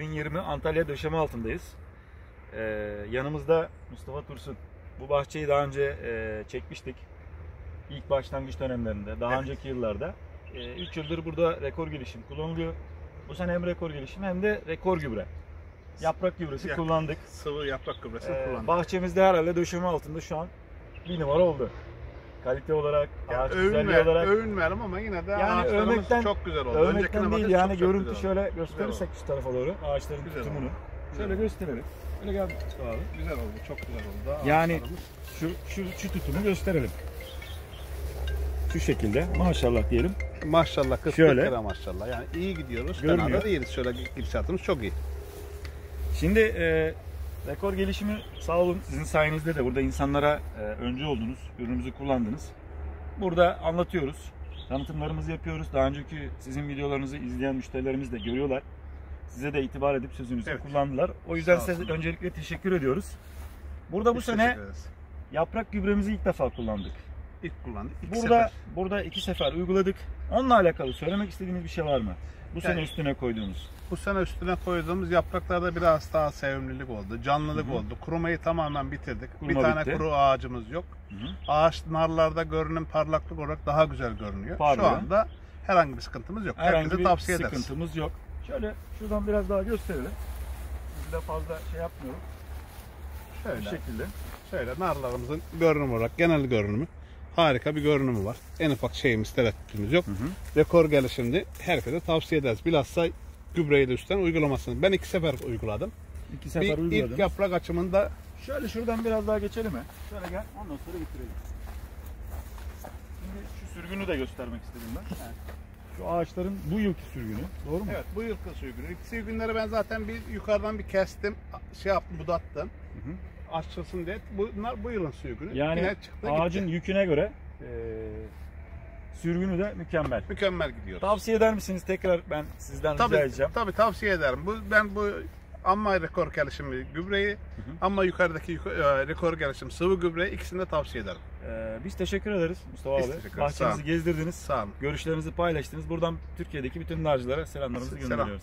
2020 Antalya Döşemealtı'ndayız. Yanımızda Mustafa Tursun. Bu bahçeyi daha önce çekmiştik. İlk başlangıç dönemlerinde, daha önceki yıllarda. 3 yıldır burada rekor gelişim kullanılıyor. Bu sene hem rekor gelişim hem de rekor gübre. Yaprak gübresi kullandık. Sıvı yaprak gübresi kullandık. Bahçemizde herhalde Döşemealtı'nda şu an bir numara oldu. Kalite olarak, ağaç güzelliği olarak. Övünmeyelim ama yine de yani ağaçlarımız çok güzel oldu. Övmekten değil yani çok görüntü çok şöyle gösterirsek şu tarafa doğru ağaçların tutumunu. Şöyle gösterelim. Böyle gel abi. Güzel oldu, çok güzel oldu. Daha yani şu tutumu gösterelim. Şu şekilde maşallah diyelim. Maşallah, kısmetlere maşallah. Yani iyi gidiyoruz. Fena değiliz. Şöyle gidişatımız çok iyi. Şimdi rekor gelişimi sağ olun sizin sayenizde de burada insanlara öncü oldunuz, ürünümüzü kullandınız. Burada anlatıyoruz, tanıtımlarımızı yapıyoruz. Daha önceki sizin videolarınızı izleyen müşterilerimiz de görüyorlar. Size de itibar edip sözünüzü kullandılar. O yüzden size öncelikle teşekkür ediyoruz. Burada bu sene yaprak gübremizi ilk defa kullandık. Burada iki sefer uyguladık. Onunla alakalı söylemek istediğiniz bir şey var mı? Bu sene üstüne koyduğumuz. Bu sene üstüne koyduğumuz yapraklarda biraz daha sevimlilik oldu, canlılık oldu. Kurumayı tamamen bitirdik. Bir tane kuru ağacımız yok. Ağaç narlarda görünüm, parlaklık olarak daha güzel görünüyor. Şu anda herhangi bir sıkıntımız yok. Herkese tavsiye ederiz. Şöyle şuradan biraz daha gösterelim. Biz de fazla şey yapmıyorum. Şöyle. Bu şekilde. Şöyle narlarımızın görünüm olarak genel görünümü. Harika bir görünümü var. En ufak şeyimiz, tereddütümüz yok. Rekor gelişimini herkese tavsiye ederiz. Bilhassa gübreyi de üstten uygulamasını. Ben 2 sefer uyguladım. 2 sefer uyguladım. İlk yaprak açımında... Şöyle şuradan biraz daha geçelim mi? Şöyle gel, ondan sonra bitirelim. Şimdi şu sürgünü de göstermek istedim ben. Şu ağaçların bu yılki sürgünü, doğru mu? Evet, bu yılki sürgünü. İlk sürgünleri ben zaten yukarıdan bir kestim, şey yaptım, budattım. Açılsın diye. Bunlar bu yılın sürgünü. Yani ağacın yüküne göre sürgünü de mükemmel. Mükemmel gidiyor. Tavsiye eder misiniz? Tekrar ben sizden rica edeceğim. Tabii tavsiye ederim. Ben bu amma rekor gelişimi gübreyi, amma yukarıdaki rekor gelişim sıvı gübreyi ikisini de tavsiye ederim. Biz teşekkür ederiz Mustafa abi. Bahçenizi gezdirdiniz. Sağ olun. Görüşlerinizi paylaştınız. Buradan Türkiye'deki bütün narcılara selamlarımızı gönderiyoruz.